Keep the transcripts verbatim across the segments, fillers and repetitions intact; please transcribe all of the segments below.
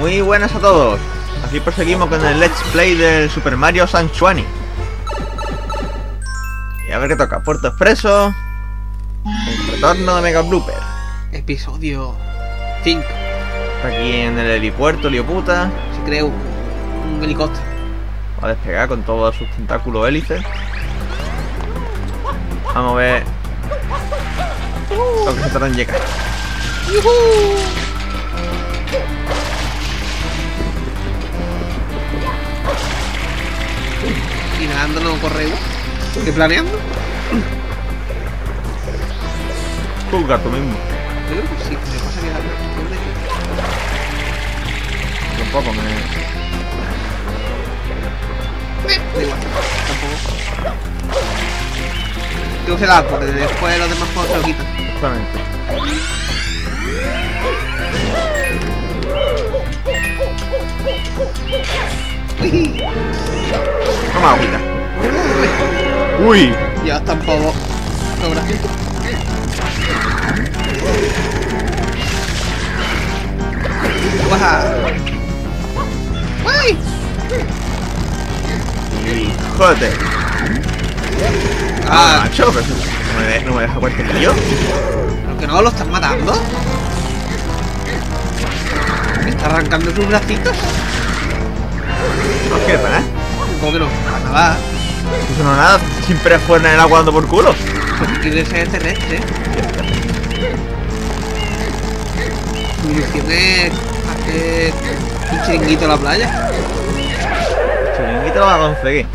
Muy buenas a todos. Aquí proseguimos con el Let's Play del Super Mario Sunshine. Y a ver qué toca. Puerto Espresso. El retorno de Mega Blooper. Episodio cinco. Está aquí en el helipuerto, lío puta. Se creó un helicóptero. Va a despegar con todos sus tentáculos hélices. Vamos a ver lo que se tarda en llegar. Y nadando no corremos. ¿Qué planeando? Juzga tú mismo. Yo creo que sí, que me pasa que la... Tampoco me... Da igual, tampoco. Tengo que celar porque después los demás juegos se lo quitan. Exactamente. Toma agüita. Uy. Ya tampoco. Sobra. Baja. Uy. Joder. Ah, macho, pero no me deja, no me deja cualquier tío. Pero que no, lo estás matando. Me está arrancando sus bracitos. No quiere parar. ¿Cómo que no? Para nada. Eso no es nada, siempre es fuera en el agua dando por culo. Pues quiere ser terrestre. Mi dirección es hacer un chiringuito a la playa. El chiringuito lo va a conseguir.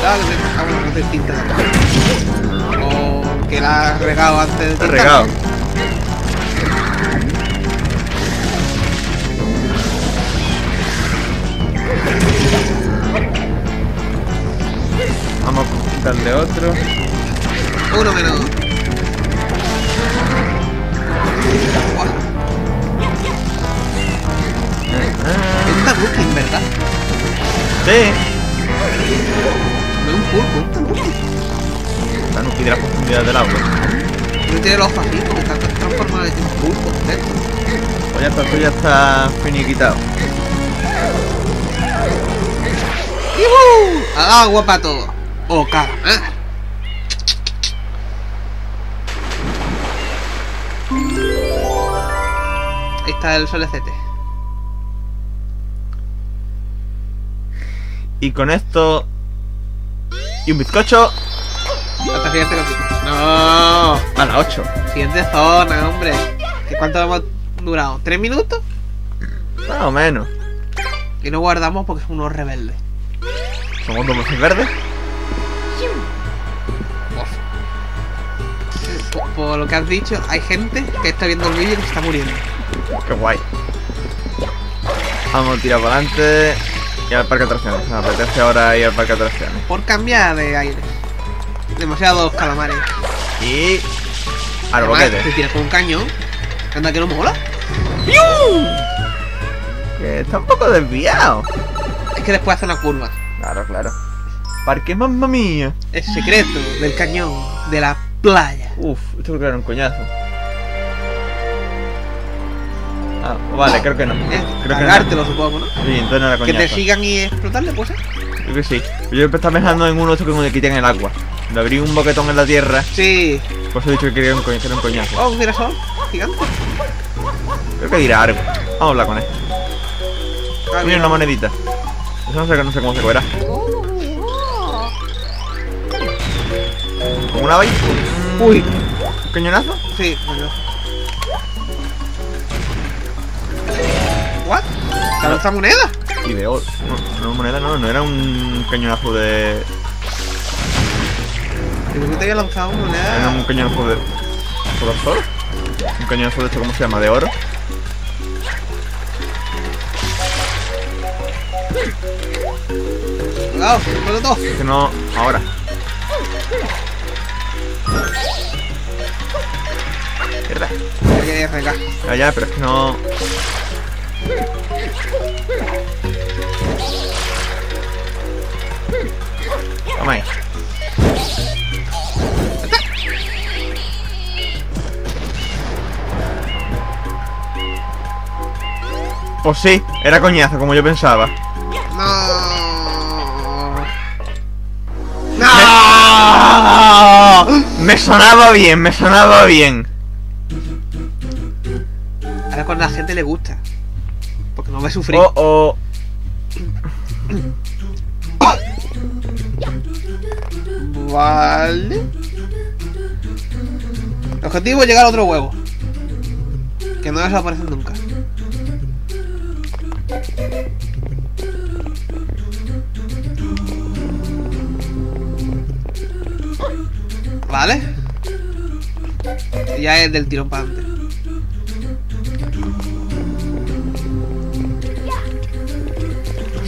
Claro, que me acabo de hacer tinta. O que la has regado antes de tinta. La has regado. Vamos a quitarle otro. Uno menos. Esta busca en verdad. Sí. Es un pulpo. Está nuki de la profundidad del agua. No tiene los fajitos, está transformado en un pulpo. O ya está, ya está finiquitado. ¡Yuhu! Al agua para todo. O calamar. Ahí está el solecete. Y con esto... Y un bizcocho. Hasta fíjate contigo. No. A las ocho. Siguiente zona, hombre. ¿Cuánto hemos durado? ¿Tres minutos? Más o menos. Y no guardamos porque somos unos rebeldes. ¿Somos unos verdes? Por, por lo que has dicho, hay gente que está viendo el vídeo y que está muriendo. Qué guay. Vamos a tirar para adelante. Y al parque de atracciones, me apetece ahora ir al parque de atracciones. Por cambiar de aire. Demasiados calamares. Y... al boquete. Te tiras con un cañón. Anda que no mola. ¡Piu! Que está un poco desviado. Es que después hace una curva. Claro, claro. Parque mamma mía. El secreto del cañón de la playa. Uf, esto creo que era un coñazo. Ah, vale, no, creo que no. Creo cargártelo, que no. Supongo, ¿no? Sí, entonces no era coñazo. Que te sigan y explotarle, pues, ¿eh? Creo que sí. Yo siempre estaba pensando en uno de estos que me quiten el agua. Le abrí un boquetón en la tierra. Sí. Por eso he dicho que quería un coñazo. Oh, un girasol gigante. Creo que dirá algo. Vamos a hablar con él. Ah, mira, no. Una monedita. Eso no sé, no sé cómo se cogerá. ¿Como una vaina? Uy. ¿Un cañonazo? Sí, coñazo. ¿What? ¿Sale otra moneda? Y de oro. No, no, moneda no, no era un cañonazo de... Creo que te había lanzado una moneda. Era un cañonazo de... ¿Por oro? Un cañonazo de esto, ¿cómo se llama? ¿De oro? Cuidado, no lo toco. Es que no... ahora. Mierda. Ya quería arreglar. Ah, ya, pero es que no... Toma ahí. Pues sí, era coñazo, como yo pensaba. No. No. Me, me sonaba bien, me sonaba bien. Ahora cuando a la gente le gusta. Porque no me sufrí. Oh, oh. Vale. El objetivo es llegar a otro huevo. Que no desaparecen nunca. Vale. Ya es del tirón para antes.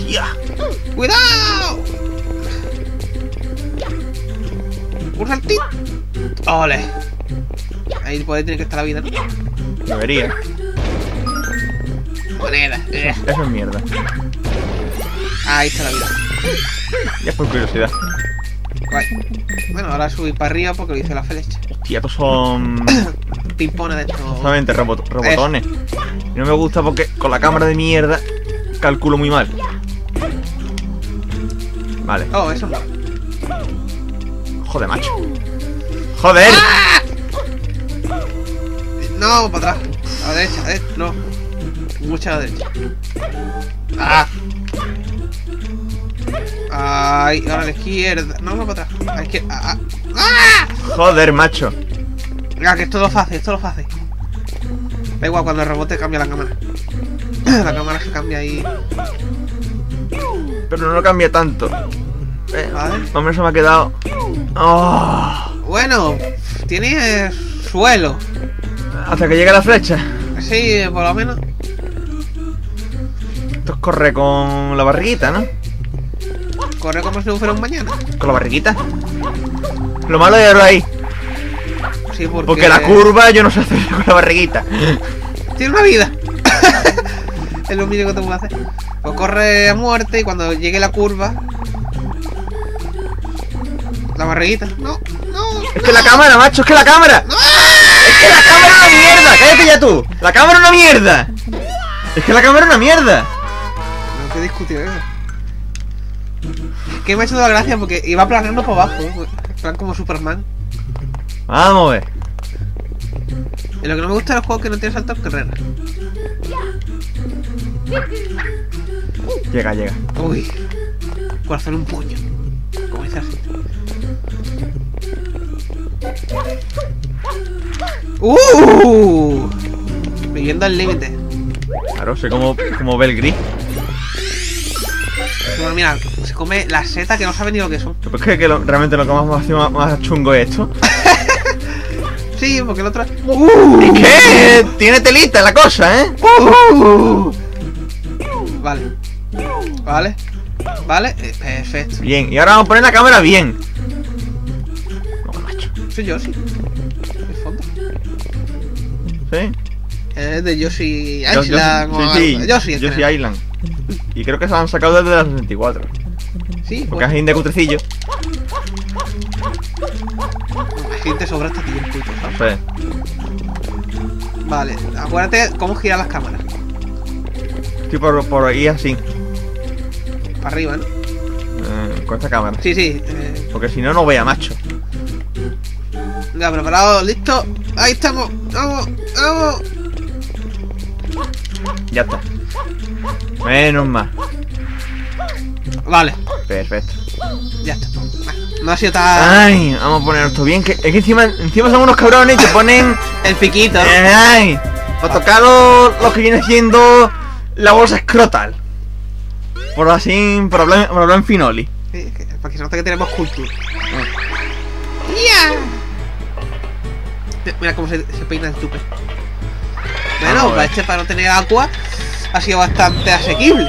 Yeah. ¡Cuidado! ¡Un saltín! ¡Ole! Ahí por ahí tiene que estar la vida, ¿no? Debería. Moneda. Eso, eso es mierda. Ahí está la vida. Ya es por curiosidad. Guay. Bueno, ahora subí para arriba porque lo hice la flecha. Hostia, estos son... pimpones de estos. Exactamente, robot robotones. Eso. No me gusta porque con la cámara de mierda calculo muy mal. Vale. Oh, eso. Joder, macho. ¡Joder! ¡Ah! No, para atrás. A la derecha, a la derecha. No. Mucha a la derecha. ¡Ah! Ay, ahora a la izquierda. No, no, para atrás. A la izquierda. ¡Ah! ¡Ah! Joder, macho. Ah, que esto lo hace, esto lo hace. Da igual, cuando el rebote cambia la cámara. La cámara se cambia ahí. Pero no cambia tanto. Eh, vale. Hombre, eso me ha quedado. Oh. Bueno, tiene suelo. Hasta que llegue la flecha. Sí, por lo menos. Esto corre con la barriguita, ¿no? Corre como si no fuera un mañana. Con la barriguita. Lo malo de ahora ahí. Sí, porque... porque la curva yo no sé hacer con la barriguita. Tiene una vida. Es lo único que te puedo hacer. Pues corre a muerte y cuando llegue la curva. La barriguita. No, no. Es no. que la cámara, macho, es que la cámara. No. Es que la cámara es una mierda. Cállate ya tú. La cámara es una mierda. Es que la cámara es una mierda. No te he discutido eso. Es que me ha hecho toda la gracia porque iba planeando por abajo. Plan como Superman. Vamos, ve. Y lo que no me gusta de los juegos es que no tiene saltos en carrera. Llega, llega. Uy. Corazón un puño. Como esa gente. ¡Uh! Viviendo al límite. Claro, sé como, como ve el gris. Bueno, mira, se come la seta que no sabe ni lo que son. Pero es que, que lo, realmente lo que más, más, más chungo es esto. Sí, porque el otro... Uh, ¿y qué? Tiene telita la cosa, ¿eh? Uh, vale. Vale. Vale. Eh, perfecto. Bien. Y ahora vamos a poner la cámara bien. No, macho. Soy Yoshi. ¿De fondo? Sí. Es de Yoshi Island. Yo, yo, sí, sí. Yoshi, Yoshi Island. Y creo que se la han sacado desde la sesenta y cuatro. Sí. Porque es gente de cutrecillo. Gente sobra hasta aquí el puto. ¿Sabes? Vale, acuérdate cómo girar las cámaras. Sí, por, por ahí así. Para arriba, ¿no? Eh, con esta cámara. Sí, sí. Eh... Porque si no, no vea, macho. Ya, preparado, listo. Ahí estamos. Vamos, vamos. Ya está. Menos mal. Vale. Perfecto. Ya está. No ha sido tan... Ay, vamos a poner esto bien. Que, es que encima, encima son unos cabrones y te ponen... el piquito. Ay, para tocar lo, lo que viene siendo la bolsa escrotal. Por así, por hablar, por hablar en finoli. Sí, es que, para que se note que tenemos cultura. Yeah. Mira cómo se, se peina el tupe. Bueno, para este, para no tener agua, ha sido bastante asequible.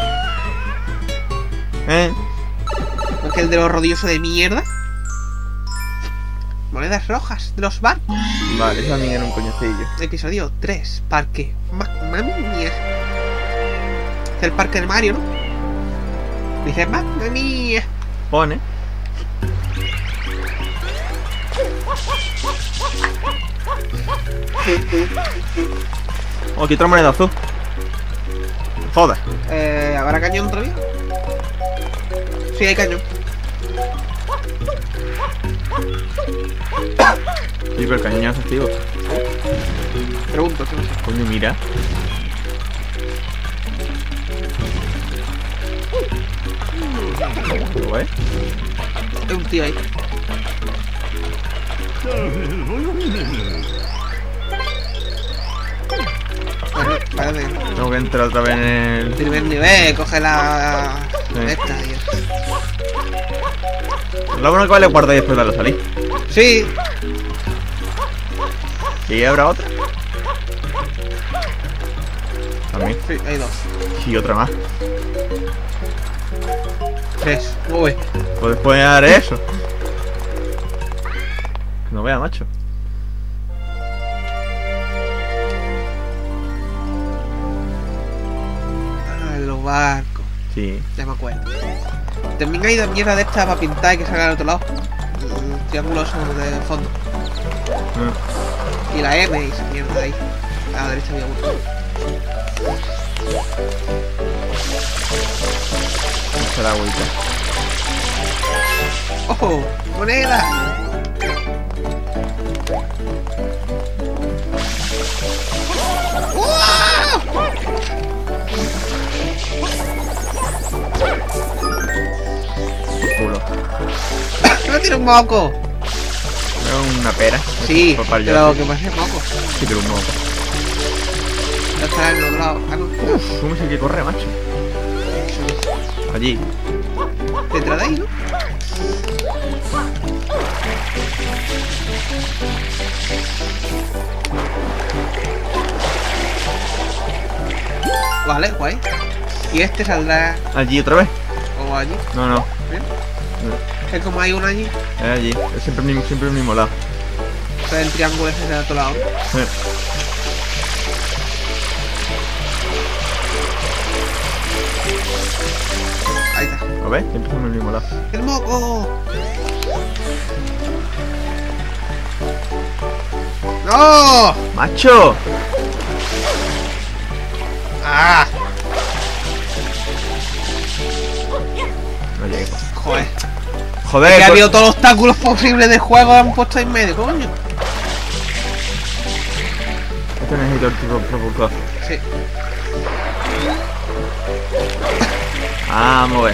Eh... que el de los rodillosos de mierda. Monedas rojas de los barcos. Vale, esa mía era un coñacillo. Episodio tres, parque. Ma mami mía. Es el parque de Mario, ¿no? Dice, mami mía. Pone. Oh, aquí otra moneda azul. Joder. Eh, ¿habrá cañón todavía? Sí, hay cañón. Sí, pero el cañón ya es activo. Pregunto, ¿sí? Coño, mira. ¿Lo ves? Hay un tío ahí. Parece. Tengo que entrar otra vez en el primer nivel, coge la... Sí. Esta, Dios. Lo bueno que vale guardar y después darlo a salir. Sí. ¿Y habrá otra? ¿También? Sí, hay dos. Y otra más. Tres. Uy. Pues después de dar eso. No vea, macho. Barco. Sí. Ya me acuerdo. También hay dos mierdas de estas para pintar y que salgan al otro lado. El triángulo sobre el fondo. Mm. Y la M y esa mierda ahí. A la derecha había uno. Esa la agüita. ¡Ojo! ¡Moneda! ¡Uah! ¡No tiene un moco! ¿No una pera? Sí, pero que pasa es moco. Sí, pero un moco. No está en el otro lado. Ah, no. Uff, ¿cómo es el que corre, macho? Allí. ¿Te entra de ahí, no? Vale, guay. ¿Y este saldrá allí otra vez? ¿O allí? No, no. ¿Eh? No. ¿Es como hay uno allí? Es allí, es siempre el mismo, siempre el mismo lado. O sea, el triángulo es de otro lado. Sí. Ahí está. ¿Lo ves? Siempre es el mismo lado. ¡El moco! ¡No! ¡Macho! ¡Ah! No llego. Joder. Joder. Ya ha habido todos los obstáculos posibles de juego, han puesto en medio, coño. Este necesito el tipo propulsor. Sí. Ah, mover.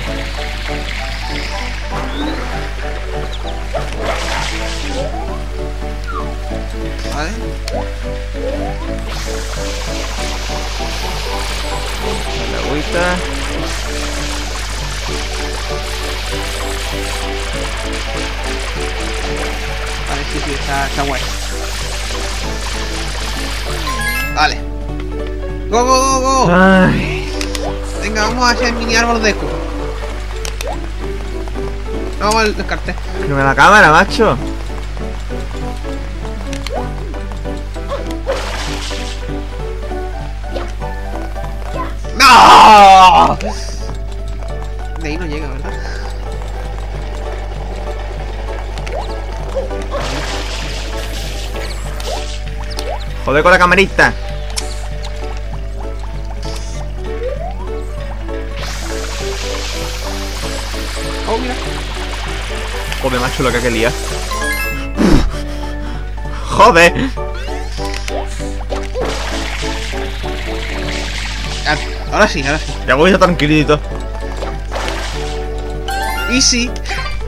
Vale. La agüita. Vale, sí, sí, está, está guay. Vale. ¡Go, go, go, go! Ay. Venga, vamos a hacer el mini árbol de eco. Vamos al descarte. No me la cámara, macho. ¡No! De ahí no llega, ¿verdad? Joder con la camarita. Oh, mira. Joder, macho, lo que quería. Joder. Ahora sí, ahora sí. Ya voy ya tranquilito. Easy.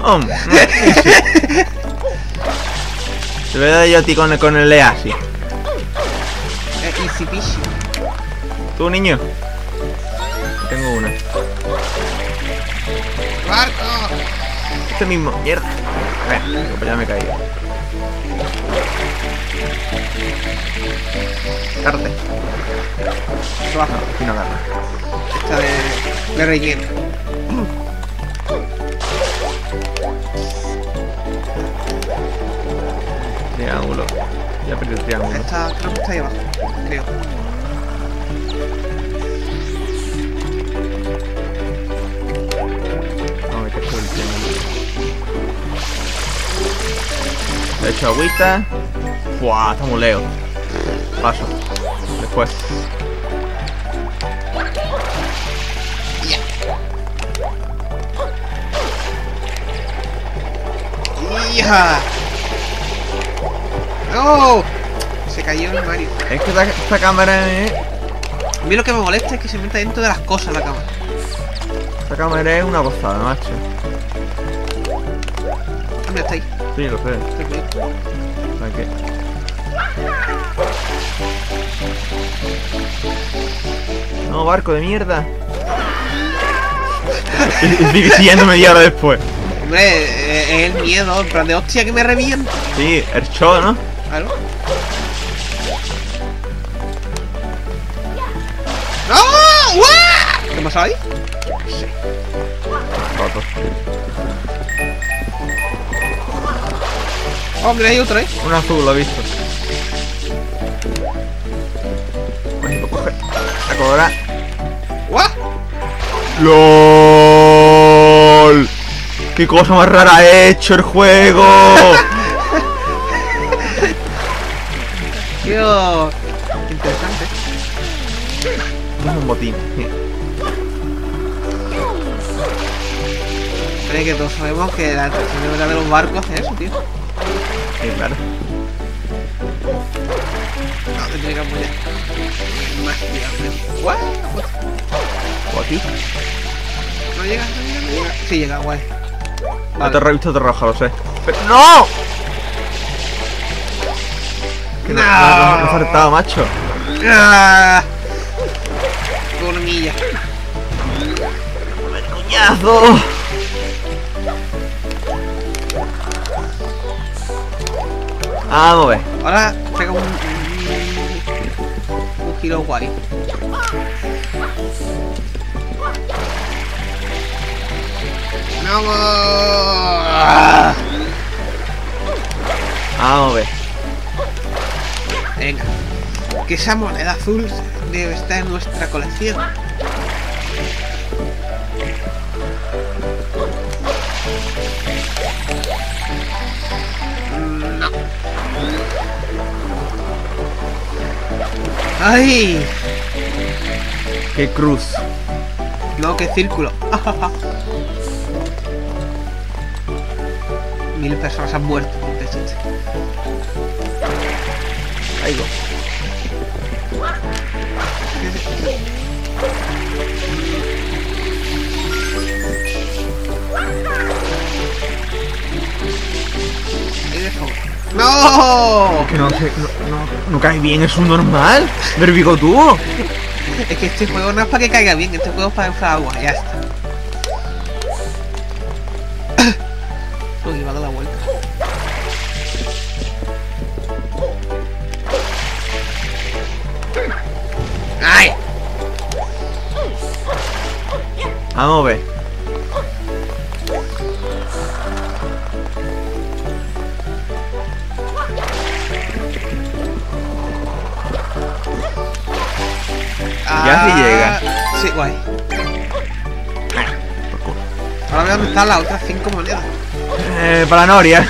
Oh, no, easy. Te voy a dar yo a ti con, con el E A, sí. Easy peasy. Tú, niño. Tengo una. ¡Barco! Este mismo, mierda. A ver, pues ya me he caído. Carte. Baja, aquí no agarra. Esta de, de relleno. Triángulo. Ya perdí el triángulo. Esta creo que está ahí abajo, creo. No, me cacho el triángulo. He hecho agüita. Fuah, está muy leo. Paso. Después. vieja! ¡No! Se cayó el Mario. Es que esta, esta cámara es... A mí lo que me molesta es que se meta dentro de las cosas la cámara. Esta cámara es una gozada, macho. Ah, mira, está ahí. Sí, lo sé. Está aquí. No, barco de mierda. Sigue siguiendo media hora después. Hombre, es el miedo, en plan de hostia que me reviento. Sí, el show, ¿no? Claro. ¡No! ¡Uah! ¿Qué pasó ahí? Sí. Oh, mira, hay otro, ¿eh? Un azul, lo he visto. Bueno, coge. A cobrar. ¡Guau! ¡Lol! ¡Qué cosa más rara ha hecho el juego! Tío, qué interesante. Es un botín. Creo que todos sabemos que la atracción de los barcos hace eso, tío. Sí, claro. No, te tiene que apoyar. Más tirado. ¡Guau! ¿O aquí? No llega, no llega, no llega. Sí llega, guay. La torre he visto roja, lo sé. Pero... ¡No! Que no, no, no, no he saltado, macho. ¡Ah! Cornilla. ¡Coñazo! Vamos a ver. Ahora pega un, un, un giro guay. ¡Vamos! ¡Ah! Vamos a ver. Venga. Que esa moneda azul debe estar en nuestra colección. No. ¡Ay! ¡Qué cruz! No, qué círculo. Mil personas han muerto por este chiste. Ahí va. Ahí dejo. ¡No! Que no, que no, no, no cae bien, es un normal. Verbigo tú. Es que este juego no es para que caiga bien, este juego es para inflar agua, ya está. Uy, va a dar la vuelta. ¡Ay! Vamos a ver. Ya se llega. Sí, guay. Ahora veo dónde están las otras cinco monedas. Eh, para Noria.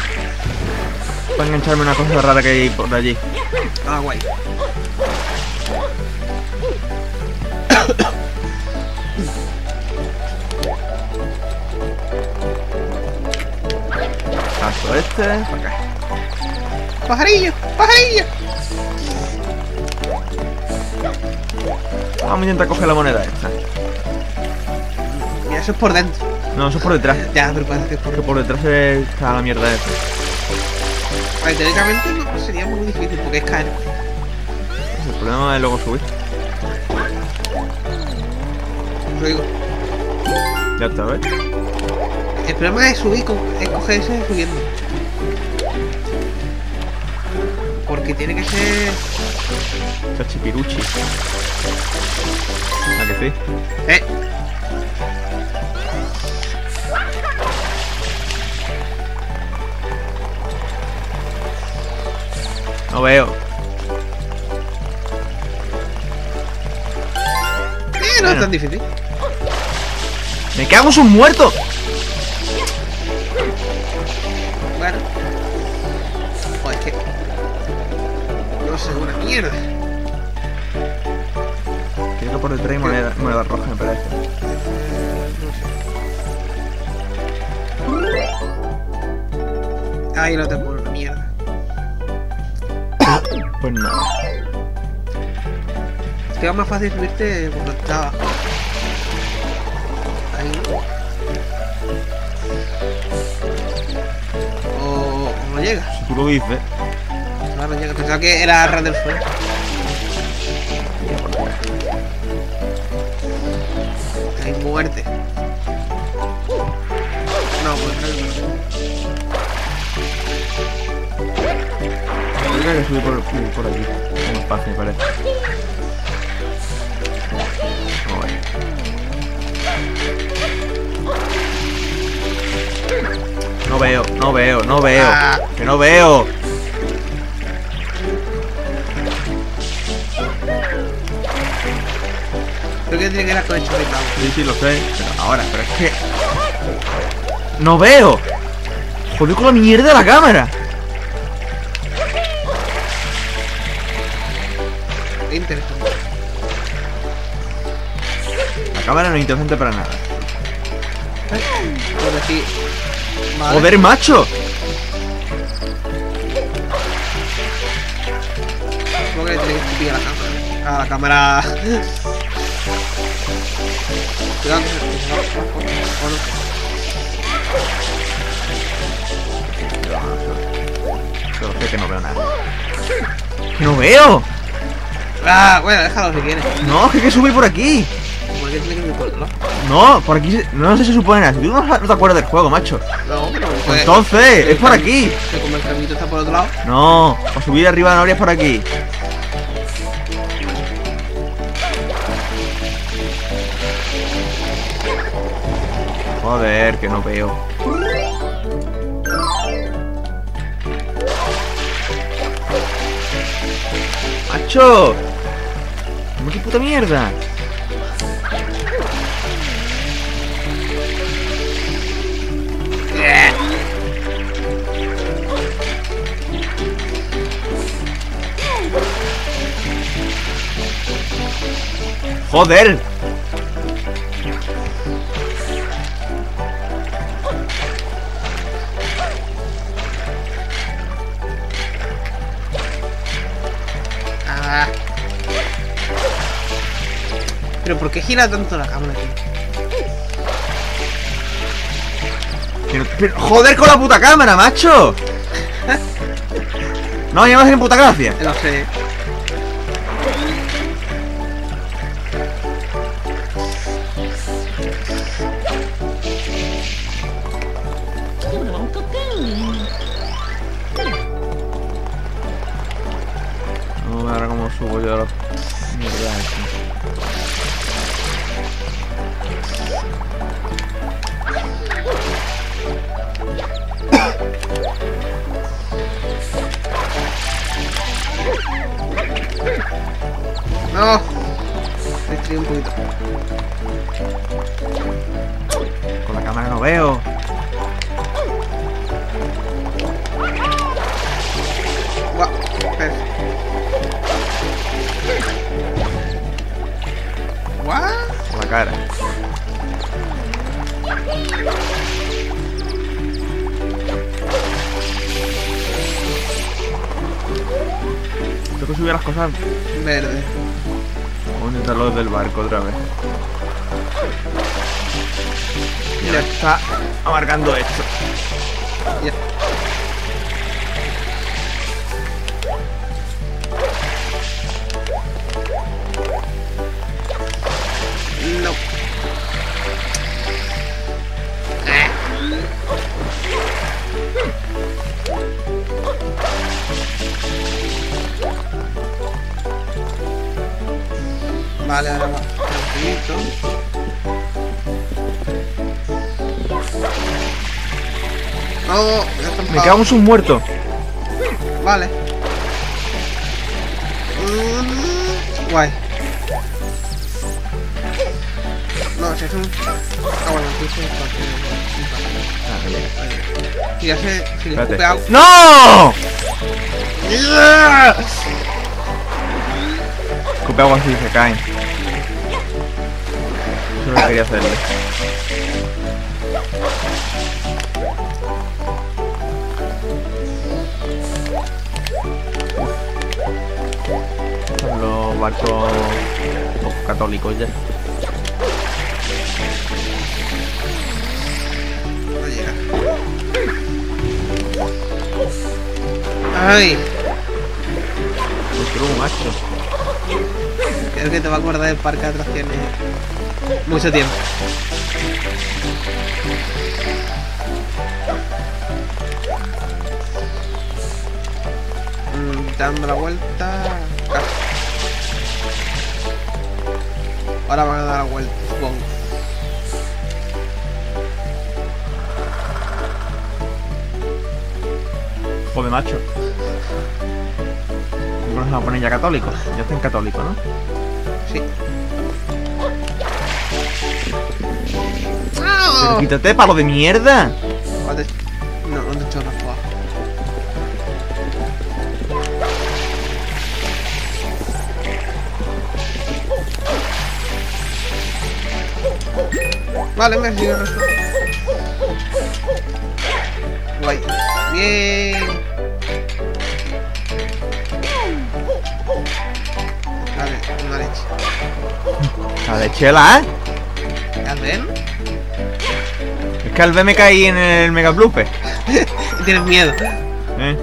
Para engancharme una cosa rara que hay por allí. Ah, guay. Paso este, para acá. ¡Pajarillo! ¡Pajarillo! Vamos a intentar coger la moneda esta. Mira, eso es por dentro. No, eso es por detrás. Ya, pero parece que es por... por detrás está la mierda esta. A ver, teóricamente no sería muy difícil porque es caer. El problema es luego subir. Lo digo. Ya está, ¿ves? El problema es subir, es coger eso y subiendo. Porque tiene que ser... Chachipiruchi. ¿A que sí? ¡Eh! No veo. Eh, no bueno. Es tan difícil. ¡Me cago en sus muertos! Bueno. Joder, es que... No sé, una mierda. Creo que por detrás hay moneda, moneda roja, me parece. No sé. cae el otro por mierda. Pues nada. Es que va más fácil subirte por donde está abajo. Ahí. O, o no llega. Si tú lo dices. No, no llega. Pensaba que era ras del suelo. Hay muerte. No, pues no. Yo creo que subí por, por aquí. No pasa, me parece. Oh, bueno. No veo, no veo, no veo. Ah. Que no veo. Creo que tiene que ir con el chupetado. Sí, sí, lo sé. Pero ahora, pero es que... ¡No veo! ¡Joder con la mierda de la cámara! Qué interesante. La cámara no es interesante para nada. ¿Eh? ¡Joder, macho! ¿Cómo que le tenés que pillar la cámara? Ah, la cámara... Cuidado, no. Solo sé que no veo nada. ¡No veo! Ah, bueno, déjalo si quieres. No, que hay que subir por aquí. ¿Por qué tiene que subir por el lado? No, por aquí se... no sé si supone nada. Tú no, no te acuerdas del juego, macho. No, pero pues, entonces, es por aquí. Como el caminito está por otro lado. No, o subir arriba de la orilla es por aquí. Joder, que no veo. ¡Macho! ¡Qué puta mierda! ¡Joder! Pero ¿por qué gira tanto la cámara aquí? Pero, pero, ¡joder con la puta cámara, macho! No, ya me hacen puta gracia. Lo sé. No, ahora como subo yo a los... No, me estoy un poquito. Con la cámara no veo. Guau, guau. Con la cara. Tengo que subir las cosas verde. Vamos a intentarlo desde el barco otra vez. Ya está abarcando esto. Ya. No. Ah. Vale, ahora va. Tranquilito. No, me cago en un muerto. Vale. Mm, guay. No, si es un... Ah, bueno, si es un... Y ya sé, si le escupe algo... ¡No! Escupe agua así, se caen. Eso no lo quería hacerle. barcos católicos ya. ¡Ay! Construye un macho. Creo que te va a acordar del parque de atracciones mucho tiempo. Mm, dando la vuelta. Ah. Ahora van a dar la vuelta, supongo. Joder, macho. Nos vamos a poner ya católicos. Ya están católicos, ¿no? Sí. ¡Oh! ¡Quítate, palo de mierda! ¿Dónde? No, ¿dónde está la fuga? Vale, me sigue. Guay. Bien. Vale, una leche. La lechela, ¿eh? ¿Calven? Es que al ver me caí en el Mega Blooper. Tienes miedo. Eh.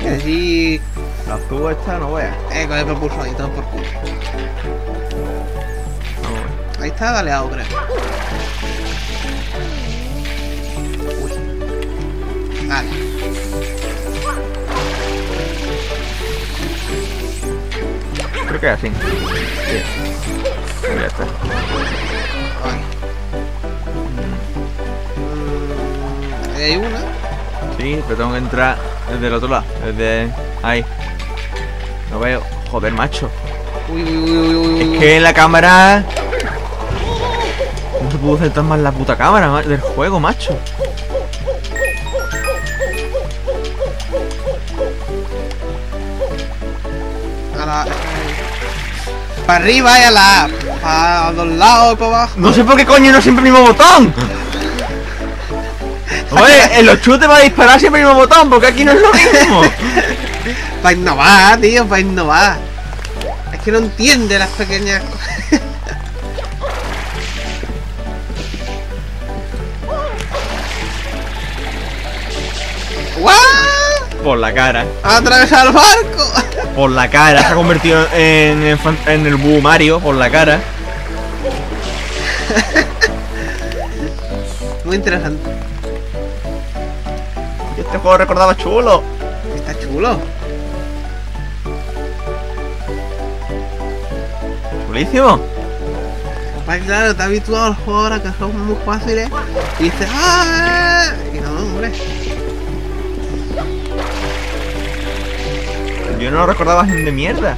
Que allí... La tuba esta no veas. Eh, con el propulsor y todo por culo. Ahí está, dale a otra. Uy. Vale. Creo que es así. Sí. Ya está. Ahí hay una. Sí, pero tengo que entrar desde el otro lado. Desde ahí. No veo. Joder, macho. Uy, uy, uy, uy, uy. Es que la cámara... No se pudo centrar más la puta cámara del juego, macho. A la... Para arriba y a la... Para los lados y para abajo. No sé por qué coño no siempre el mismo botón. Oye, en los chutes va a disparar siempre el mismo botón, porque aquí no es lo mismo. Para innovar, tío, para innovar. Es que no entiende las pequeñas cosas. Por la cara. ¡Ha atravesado el barco! Por la cara. Se ha convertido en, en, en el Boo Mario. Por la cara. Muy interesante. Este juego recordaba chulo. Está chulo. Chulísimo. Pues claro, te has habituado a los juegos ahora que son muy fáciles. Y dices... ¡Ah! Y no, hombre. Yo no recordaba de mierda.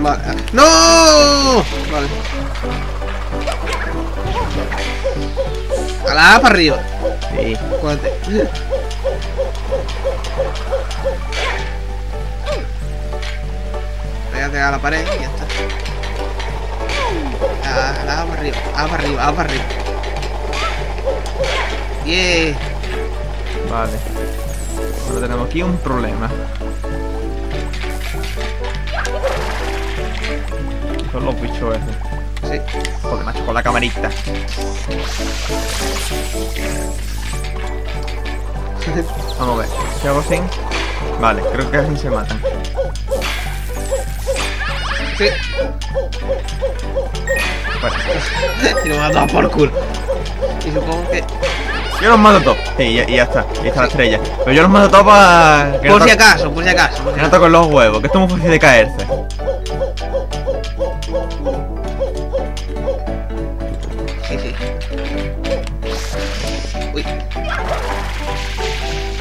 Vale. ¡No! Vale. ¡Alá, para arriba! Sí. Cuéntate. Pégate a la pared y ya está. ¡Alá, para arriba! ¡Ah, para arriba! ¡Ah, para arriba! ¡Yeah! Vale. Pero tenemos aquí un problema. Son los bichos esos. Sí. Joder, macho, con la camarita. Vamos a ver. ¿Qué hago sin? Vale, creo que así se matan. Sí. Bueno. Y lo mato por culo. Y supongo que... Yo los mato todos. Sí, y ya, ya está. Ahí está la estrella. Pero yo los mato todos para... Por si acaso, por si acaso. Que no toquen los huevos, que esto es muy fácil de caerse. Sí, sí. Uy.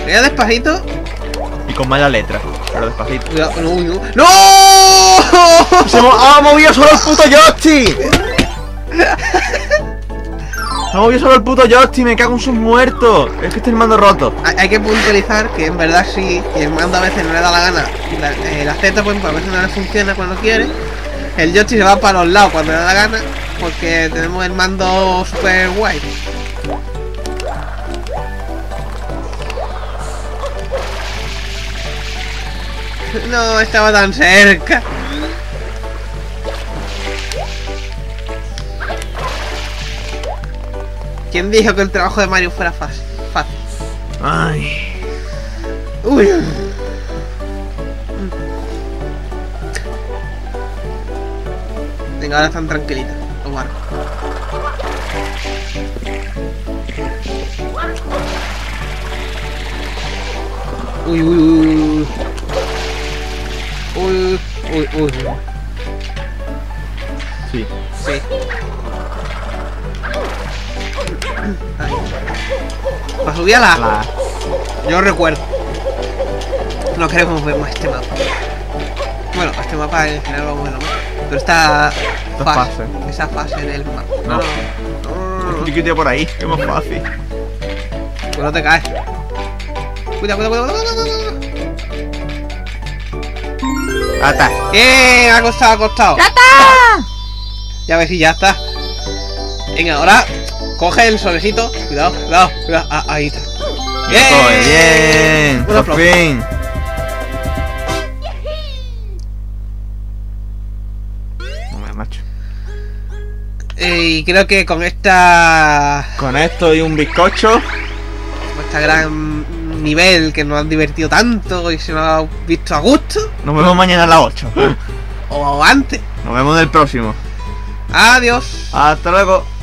Mira despacito. Y con mala letra. Pero despacito. Cuidado, no, no. ¡No! ¡Se ha movido solo el puto Yoshi! No, yo solo el puto Yoshi, me cago en sus muertos. Es que estoy el mando roto. Hay, hay que puntualizar que en verdad sí, el mando a veces no le da la gana. La, eh, la Z pues a veces no le funciona cuando quiere. El Yoshi se va para los lados cuando le da la gana. Porque tenemos el mando super guay. No estaba tan cerca. ¿Quién dijo que el trabajo de Mario fuera fácil? Ay. Uy. Venga, ahora están tranquilitas. Lo guardo. Uy, uy, uy. Uy, uy, uy. Sí. Sí. Para subir a la... la... Yo recuerdo. No queremos ver más este mapa. Bueno, este mapa en general va bueno. Pero esta fase, esa fase en el mapa. No. No. Un chiquitito por ahí, que es más fácil. Pues no te caes. Cuidado, cuidado, cuidado, cuidado, cuidado. ¡Ata! ¡Eh! Ha costado, ha costado. ¡Ya está! Ya ves si ya está. Venga, ahora coge el solecito. Cuidado, cuidado, cuidado. Ah, ahí está. ¡Bien! ¡Por fin! No me macho. Y creo que con esta... Con esto y un bizcocho. Con este gran nivel que nos han divertido tanto y se nos ha visto a gusto. Nos vemos mañana a las ocho. O antes. Nos vemos en el próximo. Adiós. Hasta luego.